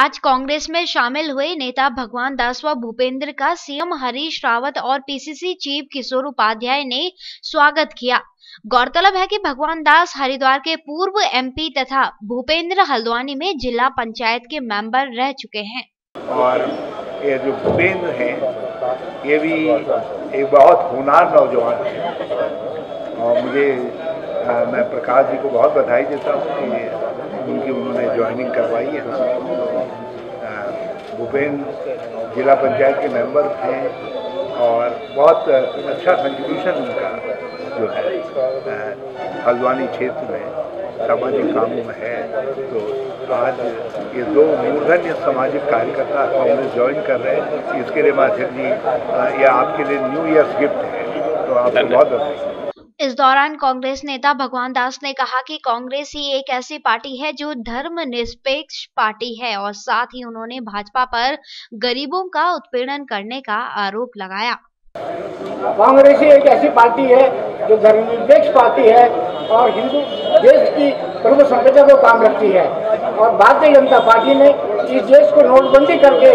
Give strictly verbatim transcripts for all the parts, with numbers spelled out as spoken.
आज कांग्रेस में शामिल हुए नेता भगवान दास व भूपेंद्र का सीएम हरीश रावत और पीसीसी चीफ किशोर उपाध्याय ने स्वागत किया। गौरतलब है कि भगवान दास हरिद्वार के पूर्व एमपी तथा भूपेंद्र हल्द्वानी में जिला पंचायत के मेंबर रह चुके हैं। और ये जो भूपेंद्र हैं, ये भी एक बहुत होनहार नौजवान है और मुझे आ, मैं प्रकाश जी को बहुत बधाई देता हूँ कि उनकी उन्होंने ज्वाइनिंग करवाई है। भूपेंद्र जिला पंचायत के मेंबर हैं और बहुत अच्छा कंट्रीब्यूशन उनका जो है हल्द्वानी क्षेत्र में सामाजिक कामों में है। तो आज ये दो मूर्धन्य सामाजिक कार्यकर्ता कांग्रेस ज्वाइन कर रहे हैं, इसके लिए माध्यम जी ये आपके लिए न्यू ईयर्स गिफ्ट है, तो आपको बहुत बधाई। इस दौरान कांग्रेस नेता भगवान दास ने कहा कि कांग्रेस ही एक ऐसी पार्टी है जो धर्मनिरपेक्ष पार्टी है और साथ ही उन्होंने भाजपा पर गरीबों का उत्पीड़न करने का आरोप लगाया। कांग्रेस ही एक ऐसी पार्टी है जो धर्मनिरपेक्ष पार्टी है और हिंदू देश की प्रमुख संपदा को काम रखती है। और भारतीय जनता पार्टी ने इस देश को नोटबंदी करके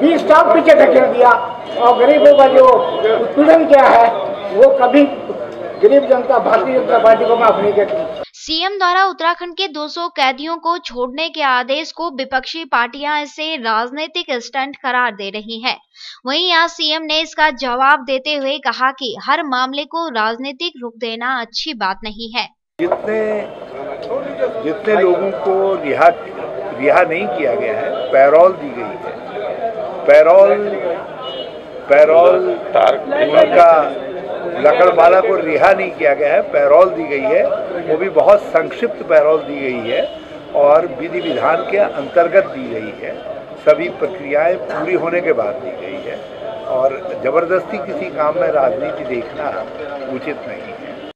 बीस स्टॉप पीछे ढकेल दिया और गरीबों का जो उत्पीड़न किया है वो कभी गरीब जनता भारतीय जनता पार्टी को माफ नहीं करती। सीएम द्वारा उत्तराखंड के दो सौ कैदियों को छोड़ने के आदेश को विपक्षी पार्टियां इसे राजनीतिक स्टंट करार दे रही हैं। वहीं आज सीएम ने इसका जवाब देते हुए कहा कि हर मामले को राजनीतिक रुख देना अच्छी बात नहीं है। जितने जितने लोगों को रिहा रिहा नहीं किया गया है, पैरोल दी गई है। पैरोल पैरोल उनका लकड़वाला को रिहा नहीं किया गया है, पैरोल दी गई है, वो भी बहुत संक्षिप्त पैरोल दी गई है और विधि विधान के अंतर्गत दी गई है। सभी प्रक्रियाएं पूरी होने के बाद दी गई है और जबरदस्ती किसी काम में राजनीति देखना उचित नहीं है।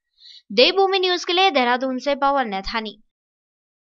देवभूमि न्यूज़ के लिए देहरादून से पवन नेथानी।